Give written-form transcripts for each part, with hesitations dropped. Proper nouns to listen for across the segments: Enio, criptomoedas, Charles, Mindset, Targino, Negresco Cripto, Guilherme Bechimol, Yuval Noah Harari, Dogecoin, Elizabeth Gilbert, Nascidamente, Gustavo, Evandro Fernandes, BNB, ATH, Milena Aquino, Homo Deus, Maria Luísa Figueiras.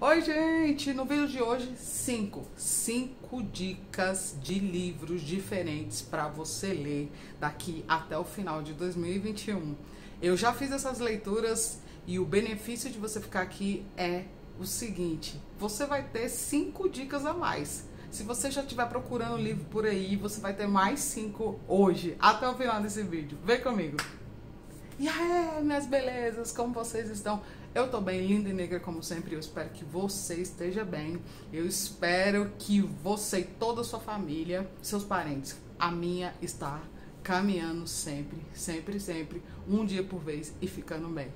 Oi gente, no vídeo de hoje 5 dicas de livros diferentes para você ler daqui até o final de 2021. Eu já fiz essas leituras e o benefício de você ficar aqui é o seguinte: você vai ter 5 dicas a mais. Se você já estiver procurando o livro por aí, você vai ter mais 5 hoje, até o final desse vídeo. Vem comigo! E aí, minhas belezas, como vocês estão? Eu tô bem, linda e negra como sempre. Eu espero que você esteja bem. Eu espero que você e toda a sua família, seus parentes, a minha está caminhando sempre, sempre, sempre, um dia por vez e ficando bem.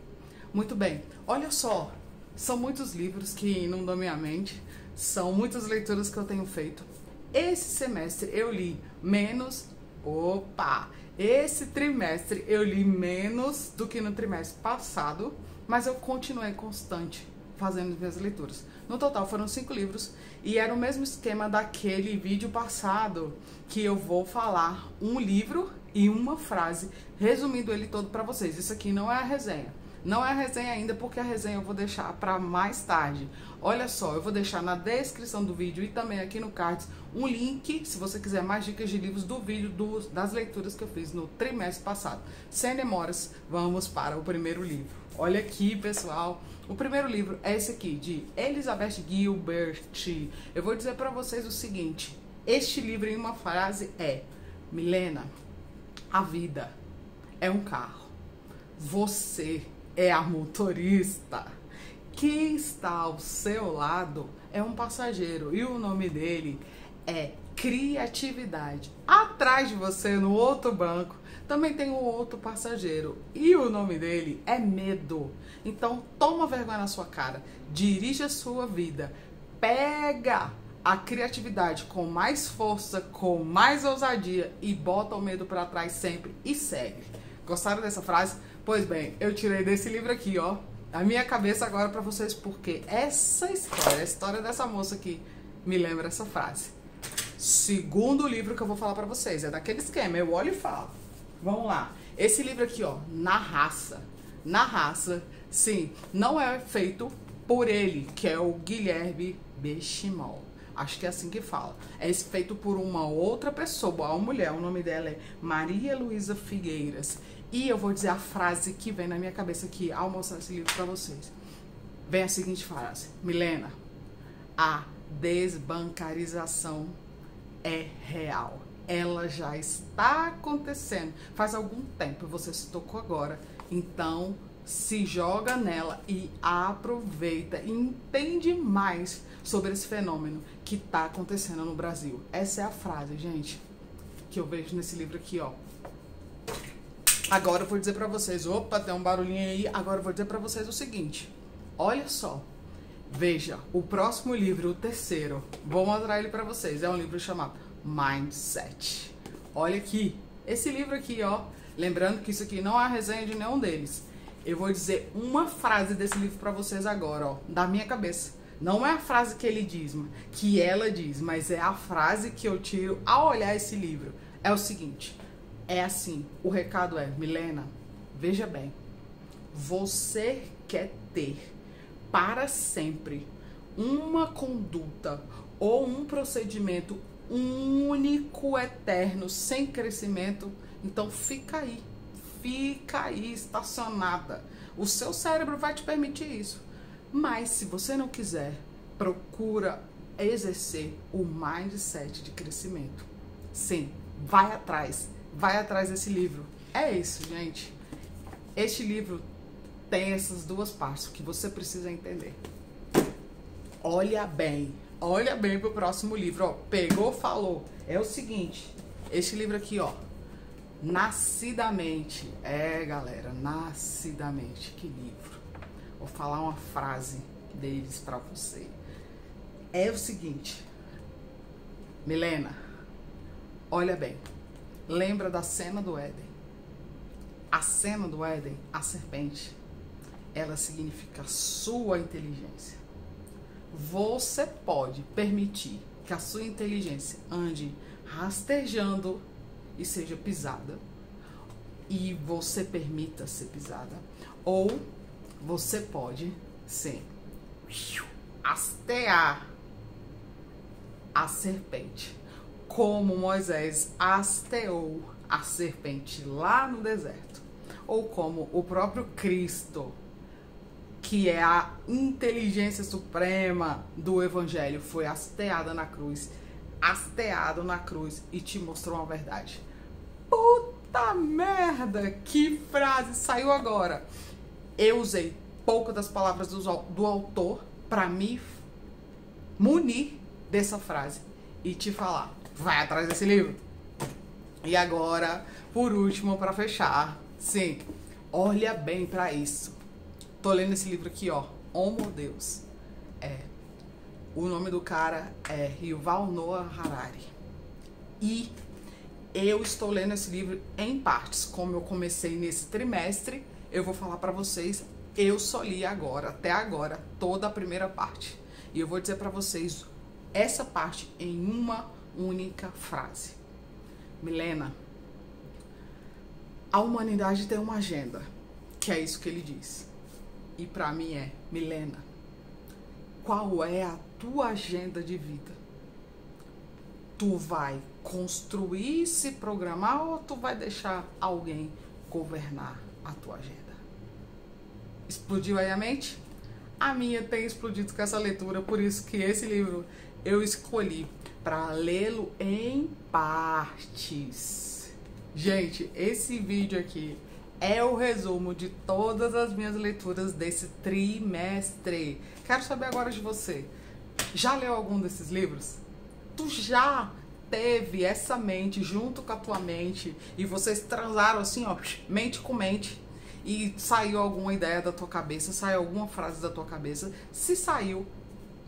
Muito bem, olha só, são muitos livros que inundam minha mente, são muitas leituras que eu tenho feito. Esse semestre eu li menos... Esse trimestre eu li menos do que no trimestre passado, mas eu continuei constante fazendo minhas leituras. No total foram 5 livros e era o mesmo esquema daquele vídeo passado, que eu vou falar um livro e uma frase, resumindo ele todo pra vocês. Isso aqui não é a resenha. Não é a resenha ainda, porque a resenha eu vou deixar pra mais tarde. Olha só, eu vou deixar na descrição do vídeo e também aqui no card um link, se você quiser mais dicas de livros, do vídeo das leituras que eu fiz no trimestre passado. Sem demoras, vamos para o primeiro livro. Olha aqui, pessoal, o primeiro livro é esse aqui, de Elizabeth Gilbert. Eu vou dizer pra vocês o seguinte: este livro em uma frase é: Milena, a vida é um carro, você é a motorista. Quem está ao seu lado é um passageiro, e o nome dele é criatividade. Atrás de você, no outro banco, também tem um outro passageiro, e o nome dele é medo. Então toma vergonha na sua cara, dirige a sua vida, pega a criatividade com mais força, com mais ousadia, e bota o medo para trás sempre e segue. Gostaram dessa frase? Pois bem, eu tirei desse livro aqui, ó, a minha cabeça agora pra vocês, porque essa história, a história dessa moça aqui, me lembra essa frase. Segundo livro que eu vou falar pra vocês, é daquele esquema, eu olho e falo. Vamos lá. Esse livro aqui, ó, Na Raça. Na Raça, sim, não é feito por ele, que é o Guilherme Bechimol. Acho que é assim que fala. É feito por uma outra pessoa, uma mulher, o nome dela é Maria Luísa Figueiras. E eu vou dizer a frase que vem na minha cabeça aqui ao mostrar esse livro pra vocês. Vem a seguinte frase: Milena, a desbancarização é real. Ela já está acontecendo faz algum tempo, você se tocou agora. Então se joga nela e aproveita e entende mais sobre esse fenômeno que tá acontecendo no Brasil. Essa é a frase, gente, que eu vejo nesse livro aqui, ó. Agora eu vou dizer pra vocês, opa, tem um barulhinho aí, agora eu vou dizer pra vocês o seguinte, olha só, veja, o próximo livro, o terceiro, vou mostrar ele pra vocês, é um livro chamado Mindset. Olha aqui, esse livro aqui, ó, lembrando que isso aqui não é a resenha de nenhum deles, eu vou dizer uma frase desse livro pra vocês agora, ó, da minha cabeça. Não é a frase que ele diz, que ela diz, mas é a frase que eu tiro ao olhar esse livro. É o seguinte... É assim, o recado é: Milena, veja bem, você quer ter para sempre uma conduta ou um procedimento único, eterno, sem crescimento? Então fica aí, estacionada. O seu cérebro vai te permitir isso. Mas se você não quiser, procura exercer o mindset de crescimento. Sim, vai atrás. Vai atrás desse livro. É isso, gente. Este livro tem essas duas partes que você precisa entender. Olha bem pro próximo livro, ó. Pegou, falou. É o seguinte, este livro aqui, ó, Nascidamente. É, galera, Nascidamente. Que livro. Vou falar uma frase deles pra você. É o seguinte: Milena, olha bem. Lembra da cena do Éden? A cena do Éden, a serpente, ela significa sua inteligência. Você pode permitir que a sua inteligência ande rastejando e seja pisada, e você permita ser pisada, ou você pode ser hastear a serpente, como Moisés hasteou a serpente lá no deserto, ou como o próprio Cristo, que é a inteligência suprema do Evangelho, foi hasteado na cruz e te mostrou uma verdade. Puta merda, que frase saiu agora. Eu usei pouco das palavras do autor para me munir dessa frase e te falar: vai atrás desse livro. E agora, por último, para fechar, sim, olha bem para isso. Tô lendo esse livro aqui, ó, Homo Deus. O nome do cara é Yuval Noah Harari. E eu estou lendo esse livro em partes. Como eu comecei nesse trimestre, eu vou falar para vocês. Eu só li agora, até agora, toda a primeira parte. E eu vou dizer para vocês essa parte em uma única frase. Milena, a humanidade tem uma agenda, que é isso que ele diz. E para mim é: Milena, qual é a tua agenda de vida? Tu vai construir, se programar, ou tu vai deixar alguém governar a tua agenda? Explodiu aí a mente? A minha tem explodido com essa leitura, por isso que esse livro eu escolhi para lê-lo em partes. Gente, esse vídeo aqui é o resumo de todas as minhas leituras desse trimestre. Quero saber agora de você. Já leu algum desses livros? Tu já teve essa mente junto com a tua mente e vocês transaram assim, ó, mente com mente? E saiu alguma ideia da tua cabeça, saiu alguma frase da tua cabeça? Se saiu,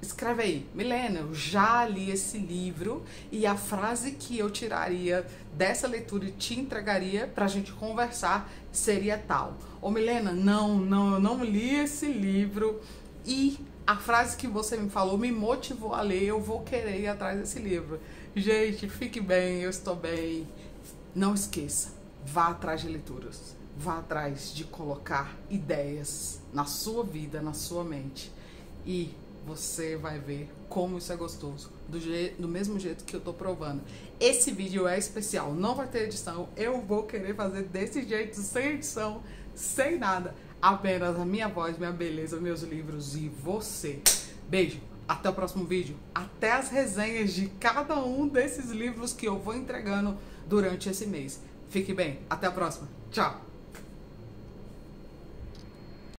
escreve aí: Milena, eu já li esse livro, e a frase que eu tiraria dessa leitura e te entregaria pra gente conversar seria tal. Ô Milena, não, eu não li esse livro, e a frase que você me falou me motivou a ler, eu vou querer ir atrás desse livro. Gente, fique bem, eu estou bem. Não esqueça, vá atrás de leituras. Vá atrás de colocar ideias na sua vida, na sua mente. E você vai ver como isso é gostoso. Do mesmo jeito que eu tô provando. Esse vídeo é especial, não vai ter edição. Eu vou querer fazer desse jeito, sem edição, sem nada. Apenas a minha voz, minha beleza, meus livros e você. Beijo, até o próximo vídeo. Até as resenhas de cada um desses livros que eu vou entregando durante esse mês. Fique bem, até a próxima. Tchau!